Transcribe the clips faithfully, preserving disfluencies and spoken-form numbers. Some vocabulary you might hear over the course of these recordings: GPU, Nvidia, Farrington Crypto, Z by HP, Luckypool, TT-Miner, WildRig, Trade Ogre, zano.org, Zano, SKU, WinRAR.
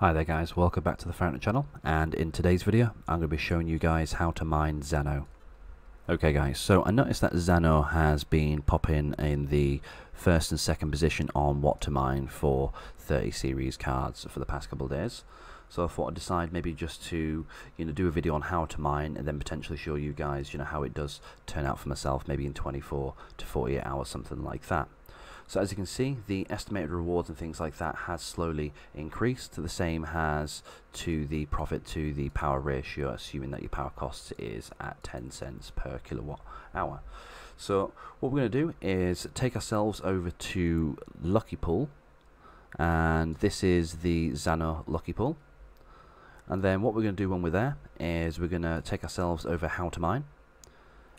Hi there guys, welcome back to the Farrington channel, and in today's video I'm going to be showing you guys how to mine Zano. Okay guys, so I noticed that Zano has been popping in the first and second position on what to mine for thirty series cards for the past couple of days. So I thought I'd decide maybe just to, you know, do a video on how to mine and then potentially show you guys, you know, how it does turn out for myself, maybe in twenty-four to forty-eight hours, something like that. So as you can see, the estimated rewards and things like that has slowly increased. The same as to the profit to the power ratio, assuming that your power cost is at ten cents per kilowatt hour. So what we're going to do is take ourselves over to Luckypool, and this is the Zano Luckypool. And then what we're going to do when we're there is we're going to take ourselves over how to mine.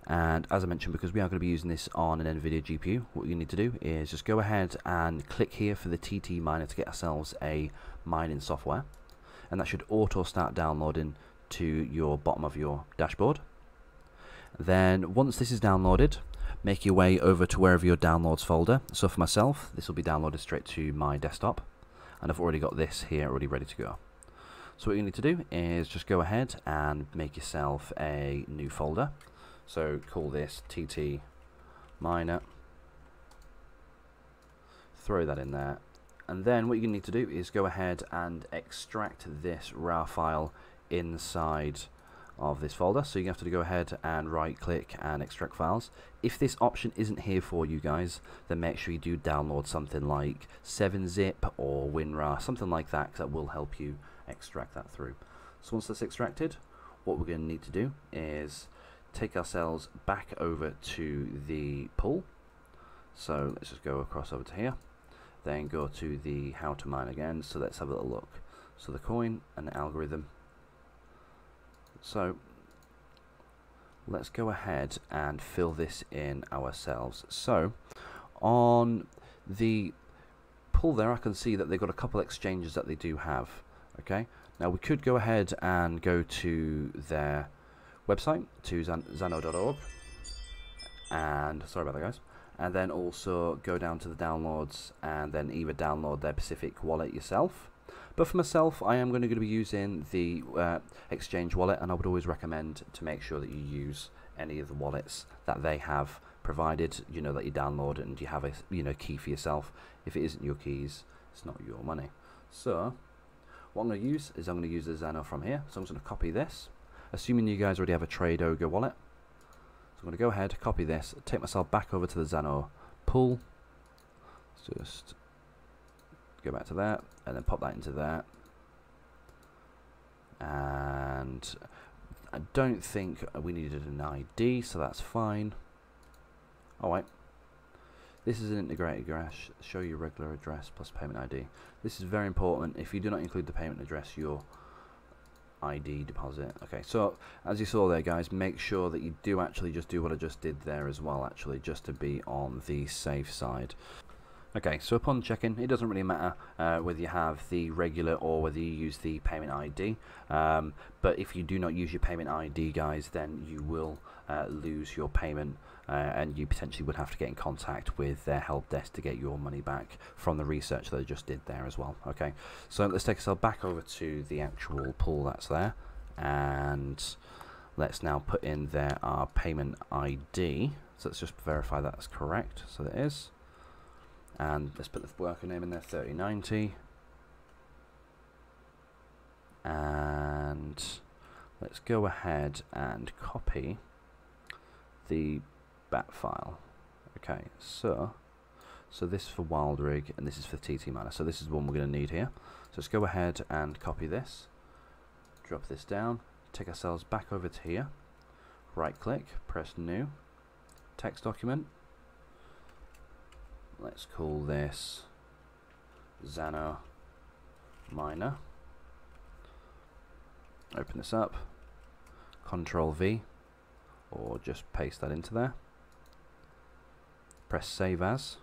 And as I mentioned, because we are going to be using this on an Nvidia G P U, what you need to do is just go ahead and click here for the T T Miner to get ourselves a mining software, and that should auto start downloading to your bottom of your dashboard. Then once this is downloaded, make your way over to wherever your downloads folder. So for myself, this will be downloaded straight to my desktop, and I've already got this here already ready to go. So what you need to do is just go ahead and make yourself a new folder. So call this T T Miner, throw that in there, and then what you need to do is go ahead and extract this raw file inside of this folder. So you have to go ahead and right click and extract files. If this option isn't here for you guys, then make sure you do download something like seven zip or WinRAR, something like that, because that will help you extract that through. So once that's extracted, what we're going to need to do is take ourselves back over to the pool. So let's just go across over to here, then go to the how to mine again. So let's have a little look. So the coin and the algorithm. So let's go ahead and fill this in ourselves. So on the pool there, I can see that they've got a couple exchanges that they do have. Okay, now we could go ahead and go to their website, to zano dot org, and sorry about that guys, and then also go down to the downloads and then either download their Pacific wallet yourself. But for myself, I am going to be using the uh, exchange wallet, and I would always recommend to make sure that you use any of the wallets that they have provided, you know, that you download and you have a, you know, key for yourself. If it isn't your keys, it's not your money. So what I'm going to use is I'm going to use the Zano from here. So I'm just going to copy this, assuming you guys already have a Trade Ogre wallet. So I'm going to go ahead, copy this, take myself back over to the Zano pool. Let's just go back to that, and then pop that into that. And I don't think we needed an I D, so that's fine. Alright. This is an integrated garage. Show your regular address plus payment I D. This is very important. If you do not include the payment address, you're I D deposit. Okay, so as you saw there guys, make sure that you do actually just do what I just did there as well, actually, just to be on the safe side. Okay, so upon checking, it doesn't really matter uh, whether you have the regular or whether you use the payment I D, um, but if you do not use your payment I D guys, then you will uh, lose your payment, uh, and you potentially would have to get in contact with their help desk to get your money back from the research that I just did there as well. Okay, so let's take ourselves back over to the actual pool that's there, and let's now put in there our payment I D. So let's just verify that's correct. So it is. And let's put the worker name in there, thirty ninety. And let's go ahead and copy the bat file. Okay, so so this is for WildRig and this is for T T Miner. So this is the one we're going to need here. So let's go ahead and copy this, drop this down, take ourselves back over to here, right click, press new, text document. Let's call this Zano Miner. Open this up, Control V, or just paste that into there. Press Save As,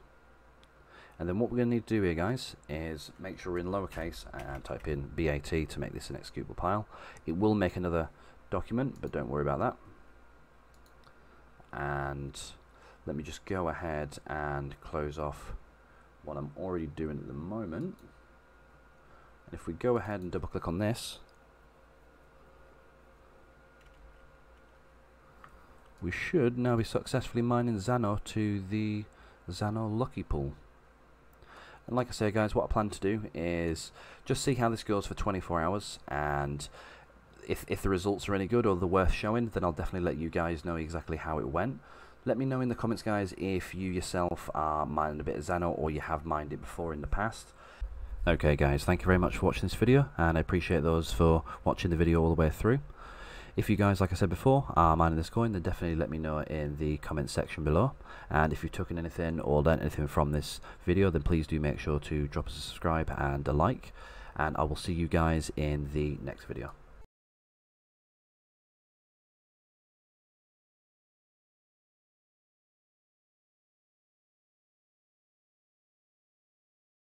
and then what we're going to need to do here, guys, is make sure we're in lowercase and type in B A T to make this an executable pile. It will make another document, but don't worry about that. And let me just go ahead and close off what I'm already doing at the moment. And if we go ahead and double click on this, we should now be successfully mining Zano to the Zano Luckypool. And like I say, guys, what I plan to do is just see how this goes for twenty-four hours, and if, if the results are any good or they're worth showing, then I'll definitely let you guys know exactly how it went. Let me know in the comments, guys, if you yourself are mining a bit of Zano or you have mined it before in the past. Okay, guys, thank you very much for watching this video, and I appreciate those for watching the video all the way through. If you guys, like I said before, are mining this coin, then definitely let me know in the comments section below. And if you've taken anything or learned anything from this video, then please do make sure to drop us a subscribe and a like. And I will see you guys in the next video.